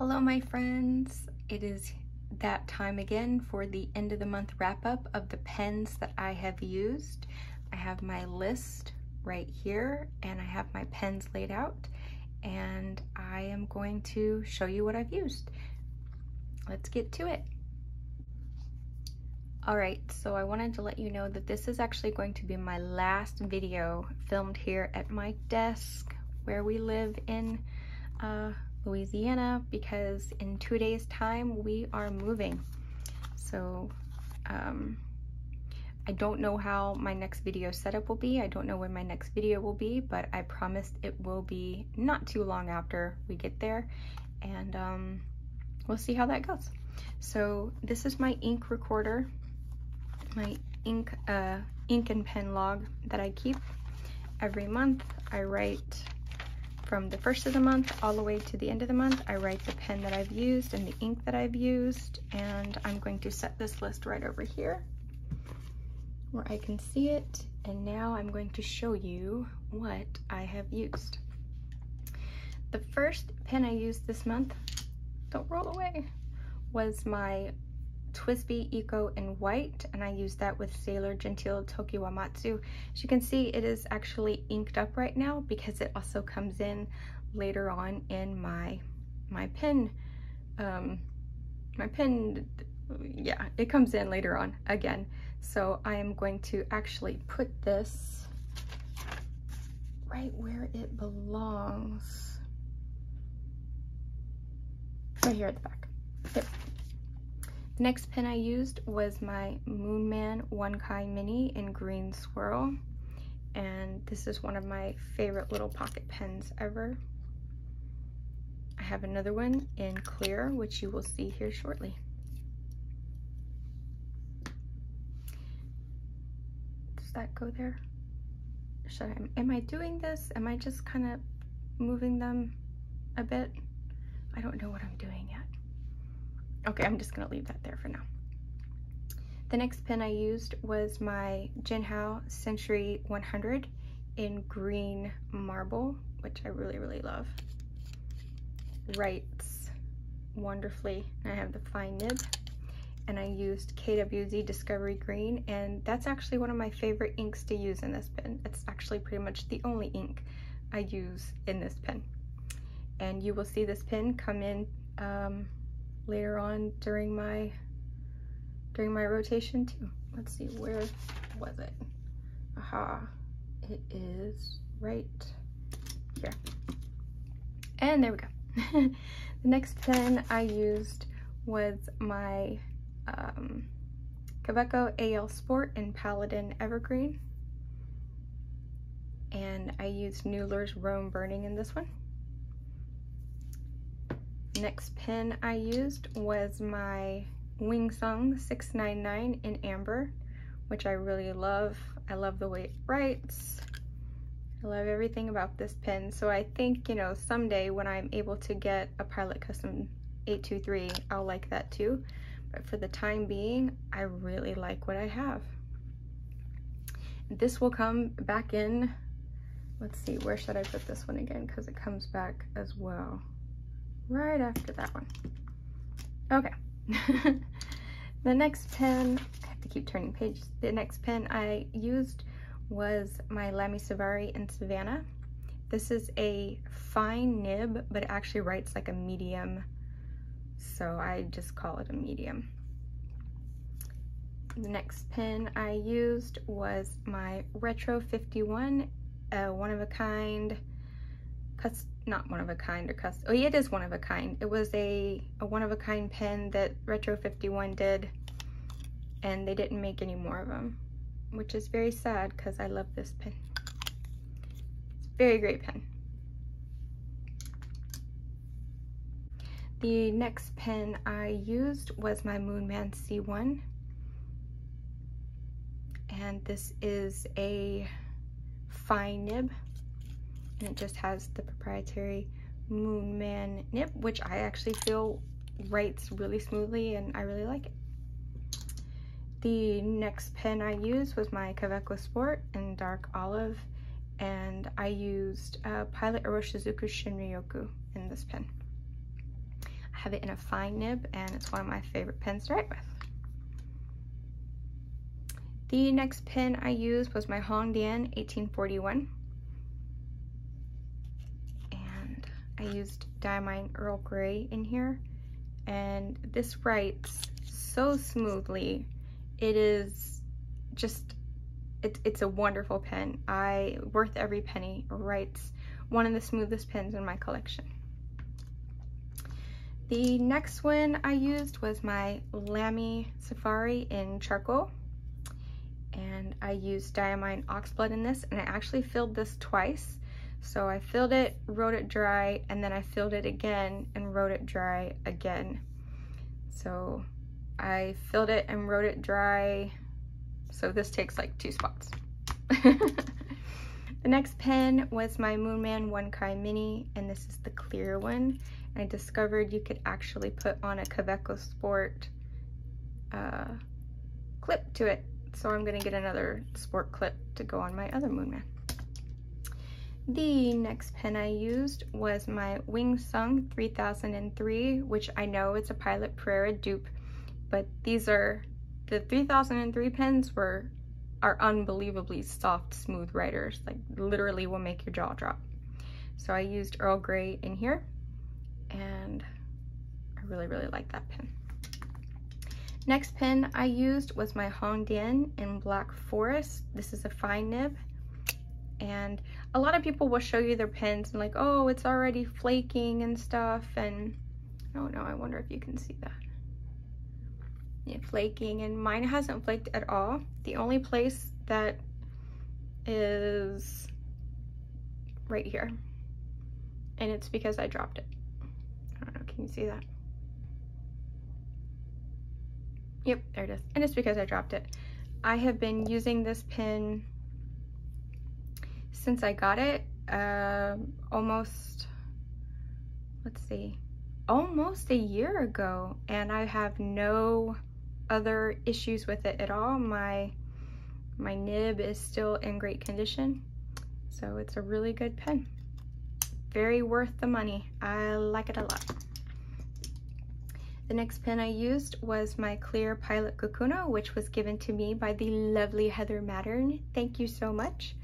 Hello my friends, it is that time again for the end of the month wrap up of the pens that I have used. I have my list right here and I have my pens laid out and I am going to show you what I've used. Let's get to it. Alright, so I wanted to let you know that this is actually going to be my last video filmed here at my desk where we live in Louisiana, because in 2 days time we are moving. So I don't know how my next video setup will be. I don't know when my next video will be, but I promised it will be not too long after we get there, and we'll see how that goes. So this is my ink recorder, my ink and pen log that I keep every month. I write from the first of the month all the way to the end of the month. I write the pen that I've used and the ink that I've used, and I'm going to set this list right over here where I can see it. And now I'm going to show you what I have used. The first pen I used this month, don't roll away, was my TWSBI Eco in white, and I used that with Sailor Genteel Tokiwamatsu. As you can see, it is actually inked up right now because it also comes in later on in my pen. Yeah, it comes in later on again. So I am going to actually put this right where it belongs. Right here at the back. There. The next pen I used was my Moonman One Kai Mini in green swirl, and this is one of my favorite little pocket pens ever. I have another one in clear, which you will see here shortly. Does that go there? Am I doing this? Am I just kind of moving them a bit? I don't know what I'm doing yet. Okay, I'm just going to leave that there for now. The next pen I used was my Jinhao Century 100 in green marble, which I really, really love. Writes wonderfully. I have the fine nib, and I used KWZ Discovery Green, and that's actually one of my favorite inks to use in this pen. It's actually pretty much the only ink I use in this pen. And you will see this pen come in later on during my rotation too. Let's see, where was it? Aha, it is right here. And there we go. The next pen I used was my Kaweco AL Sport in Paladin Evergreen, and I used Noodler's Rome Burning in this one. Next pen I used was my Wing Sung 699 in amber, which I really love. I love the way it writes. I love everything about this pen. So I think, you know, someday when I'm able to get a Pilot Custom 823, I'll like that too. But for the time being, I really like what I have. This will come back in. Let's see, where should I put this one again? Because it comes back as well. Right after that one. Okay. The next pen, I have to keep turning pages. The next pen I used was my Lamy Safari in Savannah. This is a fine nib, but it actually writes like a medium, so I just call it a medium. The next pen I used was my Retro 51, one-of-a-kind, oh yeah, it is one of a kind. It was a one of a kind pen that Retro 51 did, and they didn't make any more of them, which is very sad because I love this pen. It's a very great pen. The next pen I used was my Moonman C1, and this is a fine nib. And it just has the proprietary Moonman nib, which I actually feel writes really smoothly, and I really like it. The next pen I used was my Kaweco Sport in dark olive, and I used Pilot Iroshizuku Shinryoku in this pen. I have it in a fine nib, and it's one of my favorite pens to write with. The next pen I used was my Hongdian 1841. And I used Diamine Earl Grey in here. And this writes so smoothly. It is just, it's a wonderful pen. Worth every penny. Writes one of the smoothest pens in my collection. The next one I used was my Lamy Safari in charcoal. And I used Diamine Oxblood in this, and I actually filled this twice. So I filled it, wrote it dry, and then I filled it again and wrote it dry again. So I filled it and wrote it dry. So this takes like 2 spots. The next pen was my Moonman One Kai Mini, and this is the clear one. And I discovered you could actually put on a Kaweco Sport clip to it. So I'm gonna get another Sport clip to go on my other Moonman. The next pen I used was my Wing Sung 3003, which I know it's a Pilot Prera dupe, but these are, the 3003 pens are unbelievably soft, smooth writers, like literally will make your jaw drop. So I used Earl Grey in here, and I really, really like that pen. Next pen I used was my Hongdian in Black Forest. This is a fine nib. And a lot of people will show you their pens and like, oh, it's already flaking and stuff. And I don't know, I wonder if you can see that. Yeah, flaking, and mine hasn't flaked at all. The only place that is right here. And it's because I dropped it. I don't know, can you see that? Yep, there it is. And it's because I dropped it. I have been using this pen since I got it, almost, let's see, almost a year ago, and I have no other issues with it at all. My nib is still in great condition, so it's a really good pen. Very worth the money. I like it a lot. The next pen I used was my clear Pilot Kakuno, which was given to me by the lovely Heather Mattern. Thank you so much.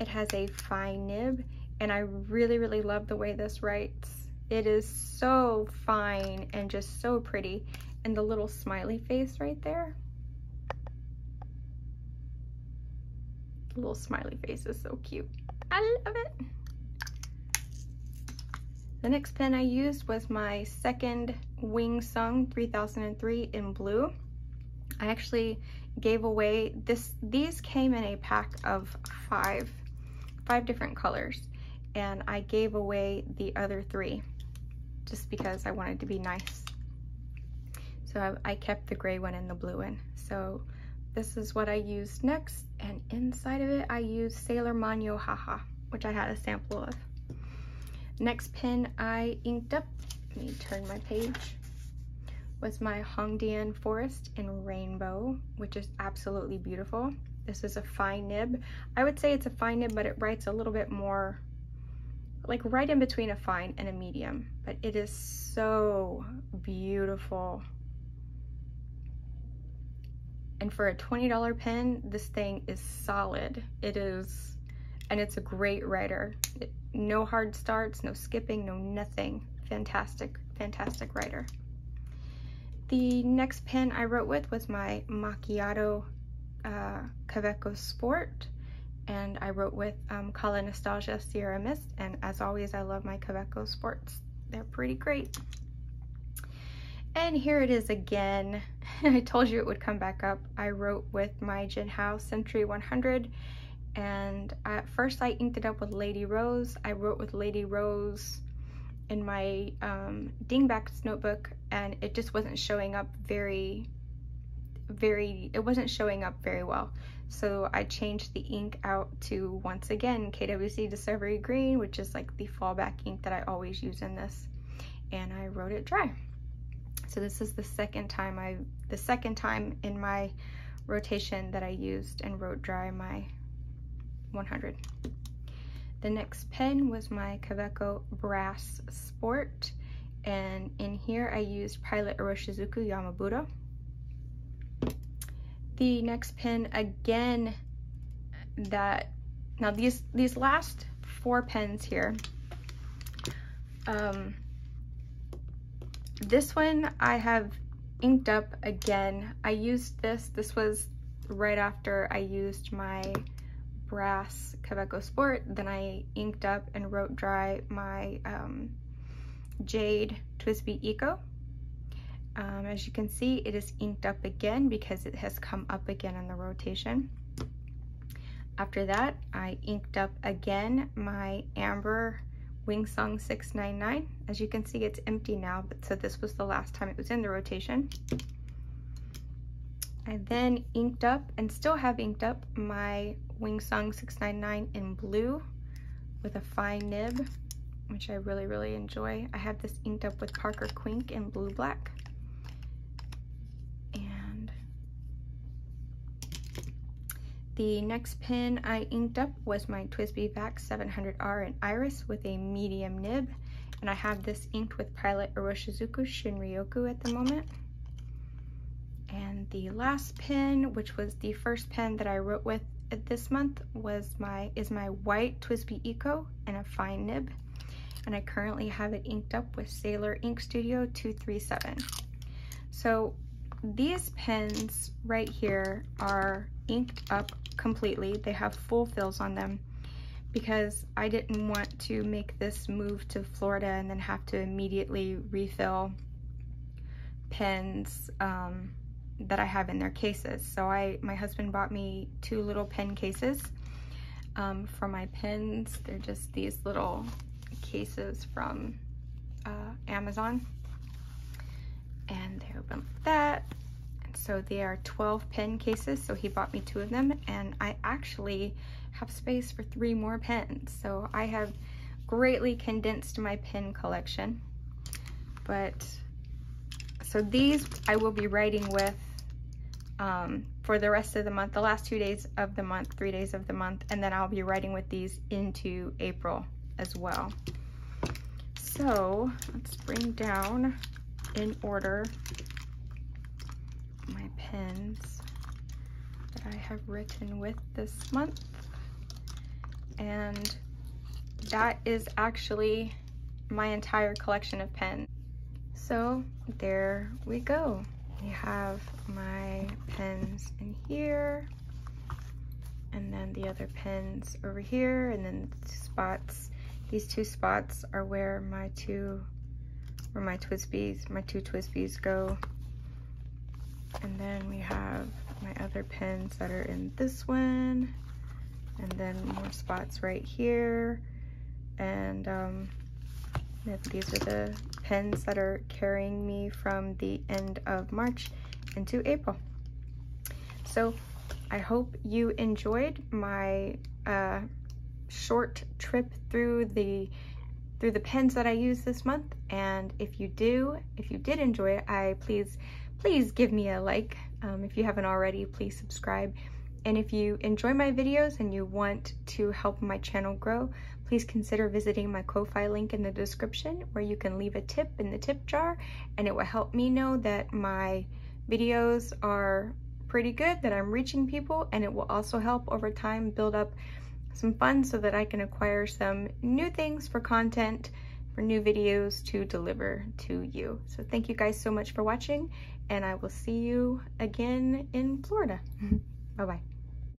It has a fine nib, and I really, really love the way this writes. It is so fine and just so pretty. And the little smiley face right there. The little smiley face is so cute. I love it. The next pen I used was my second WingSung 3003 in blue. I actually gave away these came in a pack of 5 different colors, and I gave away the other 3 just because I wanted to be nice. So I kept the gray one and the blue one. So this is what I used next, and inside of it I used Sailor Man Haha, which I had a sample of. Next pen I inked up, let me turn my page, was my Hongdian Forest in Rainbow, which is absolutely beautiful. This is a fine nib. I would say it's a fine nib, but it writes a little bit more, like right in between a fine and a medium. But it is so beautiful. And for a $20 pen, this thing is solid. It is, and it's a great writer. No hard starts, no skipping, no nothing. Fantastic, fantastic writer. The next pen I wrote with was my Macchiato Kaweco Sport, and I wrote with Colin Nostalgia Sierra Mist, and as always I love my Kaweco Sports. They're pretty great. And here it is again. I told you it would come back up. I wrote with my Jinhao Century 100, and at first I inked it up with Lady Rose. I wrote with Lady Rose in my Dingback's notebook, and it just wasn't showing up very well. So I changed the ink out to, once again, KWZ Discovery Green, which is like the fallback ink that I always use in this, and I wrote it dry. So this is the second time in my rotation that I used and wrote dry my 100. The next pen was my Kaweco Brass Sport, and in here I used Pilot Oroshizuku Yamabudo. The next pen again, that now these last four pens here, this one I have inked up again. I used this was right after I used my brass Kaweco Sport. Then I inked up and wrote dry my jade TWSBI Eco. As you can see, it is inked up again because it has come up again in the rotation. After that, I inked up again my amber WingSung 699. As you can see, it's empty now, but so this was the last time it was in the rotation. I then inked up and still have inked up my WingSung 699 in blue with a fine nib, which I really, really enjoy. I have this inked up with Parker Quink in blue black. The next pen I inked up was my TWSBI Vac 700R in Iris with a medium nib, and I have this inked with Pilot Iroshizuku Shinryoku at the moment. And the last pen, which was the first pen that I wrote with this month, was my white TWSBI Eco and a fine nib, and I currently have it inked up with Sailor Ink Studio 237. So these pens right here are inked up completely. They have full fills on them because I didn't want to make this move to Florida and then have to immediately refill pens that I have in their cases. So my husband bought me two little pen cases for my pens. They're just these little cases from Amazon, and they open like that. So they are 12 pen cases, so he bought me two of them, and I actually have space for 3 more pens. So I have greatly condensed my pen collection. But, so these I will be writing with for the rest of the month, the last 2 days of the month, 3 days of the month, and then I'll be writing with these into April as well. So let's bring down in order my pens that I have written with this month, and that is actually my entire collection of pens. So there we go. We have my pens in here, and then the other pens over here, and then the two spots. These two spots are where my two TWSBIs go. And then we have my other pens that are in this one, and then more spots right here, and these are the pens that are carrying me from the end of March into April. So I hope you enjoyed my short trip through the pens that I used this month, and if you did enjoy it, please give me a like. If you haven't already, please subscribe. And if you enjoy my videos and you want to help my channel grow, please consider visiting my Ko-Fi link in the description, where you can leave a tip in the tip jar, and it will help me know that my videos are pretty good, that I'm reaching people, and it will also help over time build up some funds so that I can acquire some new things for content, for new videos to deliver to you. So thank you guys so much for watching, and I will see you again in Florida. Bye-bye.